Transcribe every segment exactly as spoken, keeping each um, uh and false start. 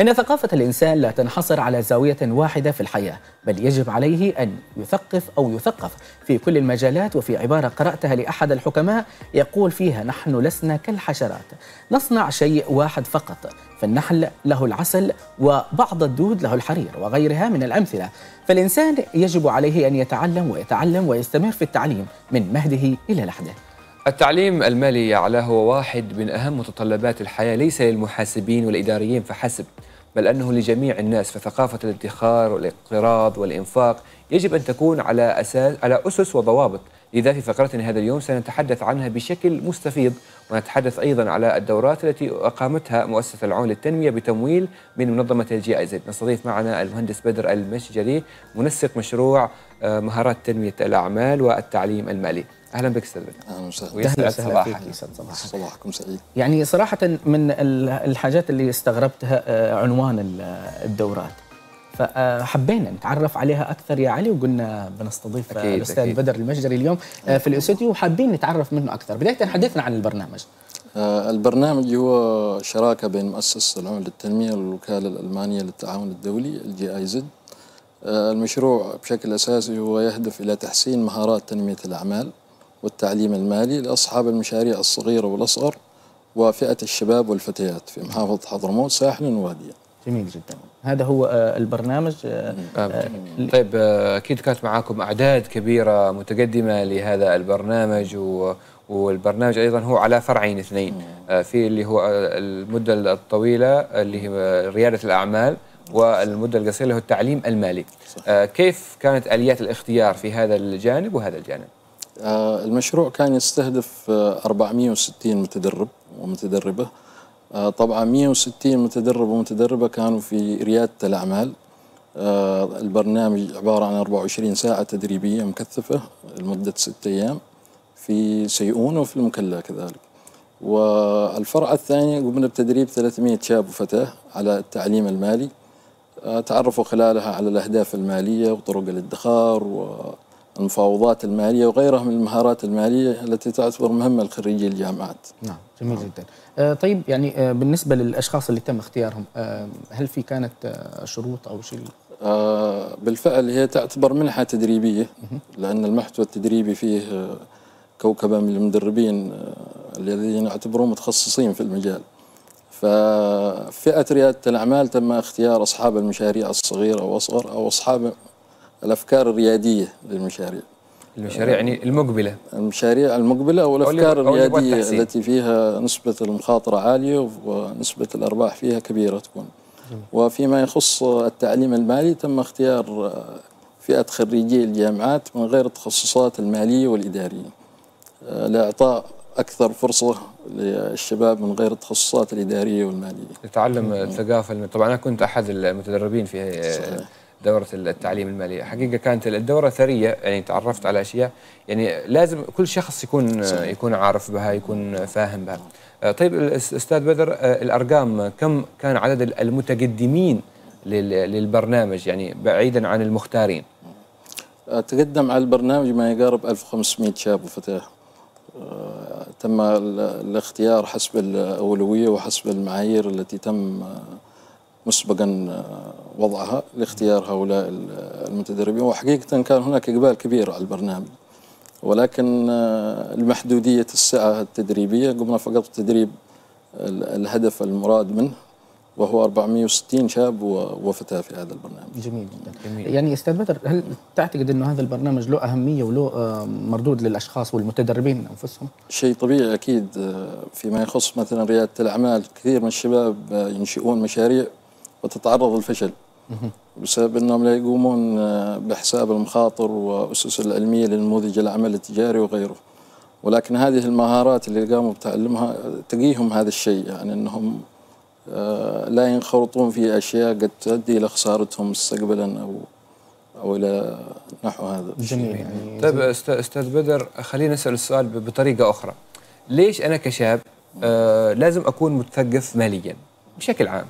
إن ثقافة الإنسان لا تنحصر على زاوية واحدة في الحياة، بل يجب عليه أن يثقف أو يثقف في كل المجالات. وفي عبارة قرأتها لأحد الحكماء يقول فيها: نحن لسنا كالحشرات، نصنع شيء واحد فقط، فالنحل له العسل وبعض الدود له الحرير وغيرها من الأمثلة. فالإنسان يجب عليه أن يتعلم ويتعلم ويستمر في التعليم من مهده إلى لحده. التعليم المالي يا علاء هو واحد من أهم متطلبات الحياة، ليس للمحاسبين والإداريين فحسب، بل أنه لجميع الناس. فثقافة الادخار والاقتراض والإنفاق يجب أن تكون على أساس على أسس وضوابط. لذا في فقرتنا هذا اليوم سنتحدث عنها بشكل مستفيض، ونتحدث أيضا على الدورات التي أقامتها مؤسسة العون للتنمية بتمويل من منظمة الجي آي زد. نستضيف معنا المهندس بدر المشجري، منسق مشروع مهارات تنمية الأعمال والتعليم المالي. أهلا بك أستاذ بدر. أهلا وسهلا. صباحك. صباحكم سعيد. يعني صراحة من الحاجات اللي استغربتها عنوان الدورات، فحبينا نتعرف عليها أكثر يا علي، وقلنا بنستضيف الأستاذ بدر المشجري اليوم في الاستوديو وحابين نتعرف منه أكثر. بداية حدثنا عن البرنامج. البرنامج هو شراكة بين مؤسسة العون للتنمية والوكالة الألمانية للتعاون الدولي الجي آي زد. المشروع بشكل أساسي هو يهدف إلى تحسين مهارات تنمية الأعمال والتعليم المالي لأصحاب المشاريع الصغيرة والأصغر وفئة الشباب والفتيات في محافظة حضرموت ساحلا وواديا. جميل جدا، هذا هو البرنامج. طيب، أكيد كانت معاكم أعداد كبيرة متقدمة لهذا البرنامج، والبرنامج أيضا هو على فرعين اثنين، في اللي هو المدة الطويلة اللي هي ريادة الأعمال، والمدة القصيرة اللي هو التعليم المالي. كيف كانت آليات الاختيار في هذا الجانب وهذا الجانب؟ المشروع كان يستهدف أربعمئة وستين متدرب ومتدربة. طبعا مئة وستين متدرب ومتدربة كانوا في ريادة الأعمال. البرنامج عبارة عن أربع وعشرين ساعة تدريبية مكثفة لمدة ستة أيام في سيئون وفي المكلا كذلك. والفرع الثاني قمنا بتدريب ثلاثمئة شاب وفتاة على التعليم المالي، تعرفوا خلالها على الأهداف المالية وطرق الادخار و المفاوضات المالية وغيرها من المهارات المالية التي تعتبر مهمة لخريجي الجامعات. نعم، جميل نعم. جدا. آه طيب، يعني آه بالنسبة للأشخاص اللي تم اختيارهم، آه هل في كانت آه شروط أو شيء؟ آه بالفعل هي تعتبر منحة تدريبية، لأن المحتوى التدريبي فيه آه كوكبة من المدربين آه الذين يعتبرون متخصصين في المجال. ففئة ريادة الأعمال تم اختيار أصحاب المشاريع الصغيرة وأصغر أو أصحاب الأفكار الريادية للمشاريع. المشاريع يعني المقبلة. المشاريع المقبلة والأفكار الريادية التي فيها نسبة المخاطرة عالية ونسبة الأرباح فيها كبيرة تكون. وفيما يخص التعليم المالي تم اختيار فئة خريجي الجامعات من غير التخصصات المالية والإدارية، لإعطاء أكثر فرصة للشباب من غير التخصصات الإدارية والمالية لتعلم الثقافة. طبعا أنا كنت أحد المتدربين في صحيح. دورة التعليم المالي. حقيقة كانت الدورة ثرية، يعني تعرفت على أشياء يعني لازم كل شخص يكون يكون عارف بها، يكون فاهم بها. طيب أستاذ بدر، الأرقام كم كان عدد المتقدمين للبرنامج، يعني بعيدا عن المختارين؟ تقدم على البرنامج ما يقارب ألف وخمسمئة شاب وفتاة. تم الاختيار حسب الأولوية وحسب المعايير التي تم مسبقا وضعها لاختيار هؤلاء المتدربين. وحقيقة كان هناك إقبال كبير على البرنامج، ولكن لمحدودية الساعة التدريبية قمنا فقط بتدريب الهدف المراد منه، وهو أربعمئة وستين شاب وفتاة في هذا البرنامج. جميل جدا. جميل. يعني أستاذ بدر، هل تعتقد أنه هذا البرنامج له أهمية وله مردود للأشخاص والمتدربين أنفسهم؟ شيء طبيعي أكيد. فيما يخص مثلا ريادة الأعمال، كثير من الشباب ينشئون مشاريع وتتعرض للفشل بسبب أنهم لا يقومون بحساب المخاطر وأسس العلمية للنموذج العمل التجاري وغيره. ولكن هذه المهارات اللي قاموا بتعلمها تقيهم هذا الشيء، يعني أنهم لا ينخرطون في أشياء قد تؤدي إلى خسارتهم مستقبلا أو أو إلى نحو هذا. جميل. يعني طيب أستاذ بدر، خلينا نسأل السؤال بطريقة أخرى. ليش أنا كشاب آه لازم أكون متثقف ماليا بشكل عام؟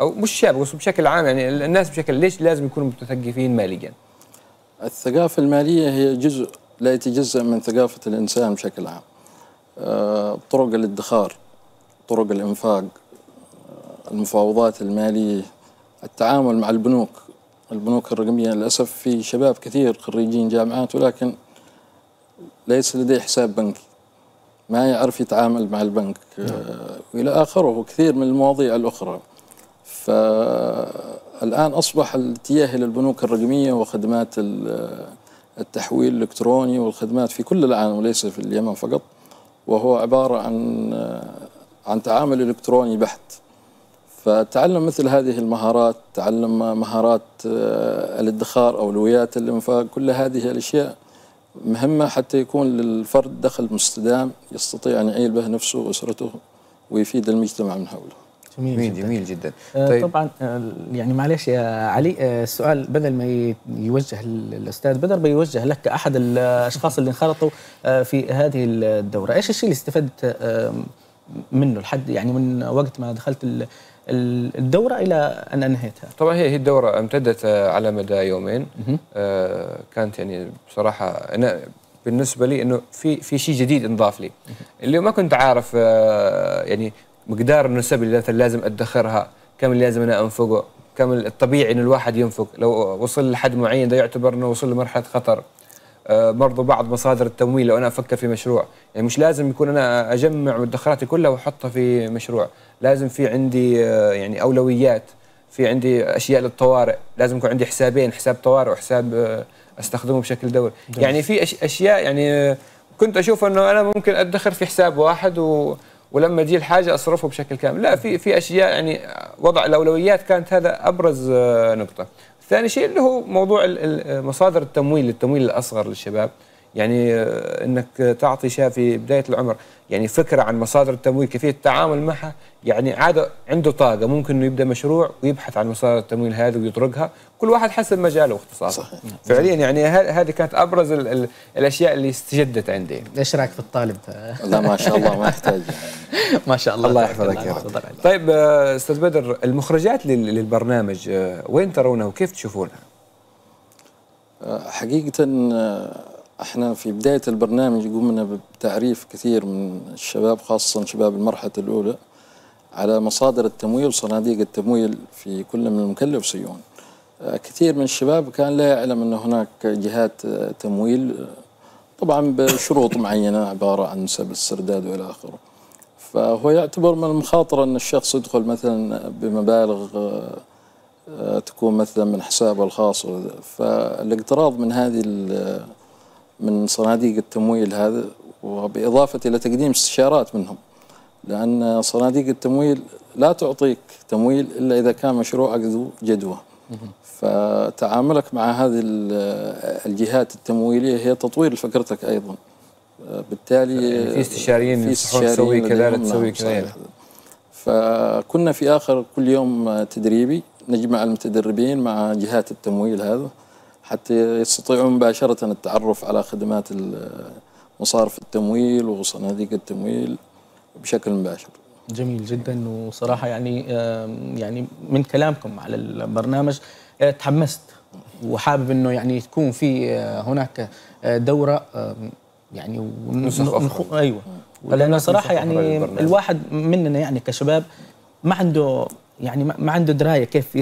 أو مش شاب بشكل عام، يعني الناس بشكل، ليش لازم يكونوا متثقفين ماليا؟ الثقافة المالية هي جزء لا يتجزأ من ثقافة الإنسان بشكل عام. آه طرق الادخار، طرق الإنفاق، المفاوضات المالية، التعامل مع البنوك البنوك الرقمية. للأسف في شباب كثير خريجين جامعات ولكن ليس لديه حساب بنكي، ما يعرف يتعامل مع البنك وإلى آخره وكثير من المواضيع الأخرى. فالآن أصبح الاتجاه إلى البنوك الرقمية وخدمات التحويل الإلكتروني والخدمات في كل العالم وليس في اليمن فقط، وهو عبارة عن عن تعامل إلكتروني بحت. فتعلم مثل هذه المهارات، تعلم مهارات الادخار، أولويات الإنفاق، كل هذه الأشياء مهمة حتى يكون للفرد دخل مستدام يستطيع أن يعيل به نفسه وأسرته ويفيد المجتمع من حوله. جميل جدا. جميل جدا. طيب. طبعا يعني معلش يا علي، السؤال بدل ما يوجه للأستاذ بدر بيوجه لك كأحد الأشخاص اللي انخرطوا في هذه الدورة. إيش الشيء اللي استفدت منه لحد يعني من وقت ما دخلت الدورة إلى أن أنهيتها؟ طبعا هي الدورة امتدت على مدى يومين. آه كانت يعني بصراحة أنا بالنسبة لي إنه في في شيء جديد انضاف لي اللي ما كنت عارف، آه يعني مقدار النسب اللي لازم أدخرها، كم اللي لازم أنا أنفقه، كم الطبيعي إن الواحد ينفق لو وصل لحد معين، ده يعتبر إنه وصل لمرحلة خطر. آه برضو بعض مصادر التمويل لو أنا أفكر في مشروع، يعني مش لازم يكون أنا أجمع مدخراتي كلها وأحطها في مشروع، لازم في عندي آه يعني أولويات، في عندي أشياء للطوارئ، لازم يكون عندي حسابين، حساب طوارئ وحساب آه أستخدمه بشكل دوري. يعني في أش أشياء يعني آه كنت أشوف أنه أنا ممكن أدخر في حساب واحد و ولما تجي الحاجة أصرفه بشكل كامل، لا، في في أشياء يعني وضع الأولويات كانت هذا أبرز آه نقطة. ثاني شيء اللي هو موضوع مصادر التمويل، التمويل الأصغر للشباب، يعني أنك تعطي شاب في بداية العمر يعني فكرة عن مصادر التمويل، كيفية التعامل معها، يعني عادة عنده طاقة ممكن أنه يبدأ مشروع ويبحث عن مصادر التمويل هذه ويطرقها، كل واحد حسب مجاله واختصاصه. فعليا يعني هذه كانت أبرز ال ال الأشياء اللي استجدت عندي. إيش رأيك في الطالب؟ لا ما شاء الله ما يحتاج. ما شاء الله. الله يحفظك يا رب. طيب أستاذ بدر، المخرجات للبرنامج وين ترونها وكيف تشوفونها؟ حقيقة احنا في بداية البرنامج قمنا بتعريف كثير من الشباب، خاصة شباب المرحلة الأولى، على مصادر التمويل وصناديق التمويل في كل من المكلا وسيئون. كثير من الشباب كان لا يعلم أن هناك جهات تمويل، طبعا بشروط معينة عبارة عن نسب السرداد وإلى آخره. فهو يعتبر من المخاطرة أن الشخص يدخل مثلا بمبالغ تكون مثلا من حسابه الخاص، فالاقتراض من هذه من صناديق التمويل هذا، وبإضافة إلى تقديم استشارات منهم، لأن صناديق التمويل لا تعطيك تمويل إلا إذا كان مشروعك ذو جدوى. فتعاملك مع هذه الجهات التمويلية هي تطوير فكرتك أيضا، بالتالي في استشاريين ينصحون تسوي كذا تسوي كذا. فكنا في آخر كل يوم تدريبي نجمع المتدربين مع جهات التمويل هذا حتى يستطيعون مباشرة التعرف على خدمات مصارف التمويل وصناديق التمويل بشكل مباشر. جميل جدا. وصراحة يعني يعني من كلامكم على البرنامج تحمست وحابب انه يعني تكون في هناك دورة يعني ونخ... ايوه، لأن صراحة يعني الواحد مننا يعني كشباب ما عنده يعني ما عنده درايه كيف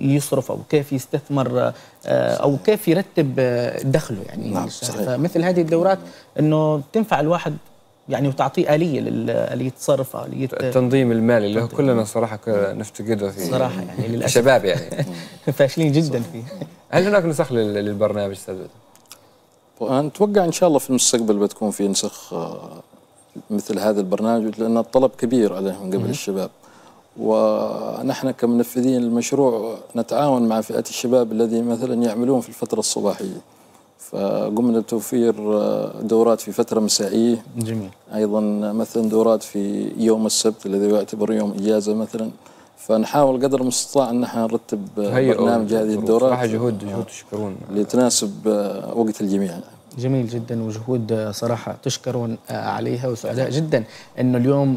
يصرف او كيف يستثمر او كيف يرتب دخله يعني. نعم صحيح. فمثل هذه الدورات انه تنفع الواحد يعني وتعطيه اليه للاليه الصرف، اليه التنظيم المالي اللي هو كلنا صراحه نفتقده في صراحه يعني للاسف الشباب يعني فاشلين جدا فيه. هل هناك نسخ للبرنامج استاذ بدر؟ ونتوقع ان شاء الله في المستقبل بتكون في نسخ مثل هذا البرنامج، لان الطلب كبير عليه من قبل الشباب، ونحن كمنفذين المشروع نتعاون مع فئة الشباب الذي مثلا يعملون في الفترة الصباحية، فقمنا بتوفير دورات في فترة مسائية. جميل. أيضا مثلا دورات في يوم السبت الذي يعتبر يوم إجازة مثلا، فنحاول قدر المستطاع أن نحن نرتب برنامج هذه الدورات. صراحة جهود جهود تشكرون لتناسب وقت الجميع. جميل جدا، وجهود صراحة تشكرون عليها، وسعداء جدا أنه اليوم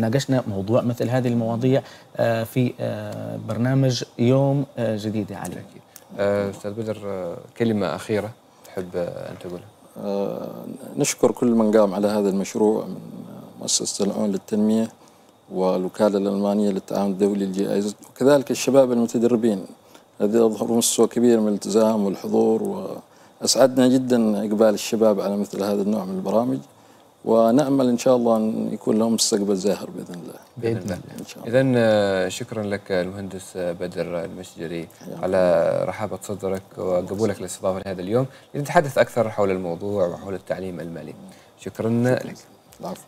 ناقشنا موضوع مثل هذه المواضيع في برنامج يوم جديد. علي أستاذ بدر، كلمة أخيرة تحب أن تقولها؟ نشكر كل من قام على هذا المشروع من مؤسسة العون للتنمية، والوكالة الألمانية للتعاون الدولي الجي آي زد، وكذلك الشباب المتدربين الذين أظهروا مستوى كبير من الالتزام والحضور، وأسعدنا جدا إقبال الشباب على مثل هذا النوع من البرامج، ونأمل إن شاء الله أن يكون لهم مستقبل زاهر بإذن الله. بإذن الله إن شاء الله. إذن شكرا لك المهندس بدر المشجري على رحابة صدرك وقبولك للاستضافة لهذا اليوم لنتحدث أكثر حول الموضوع وحول التعليم المالي. شكرا لك. العفو.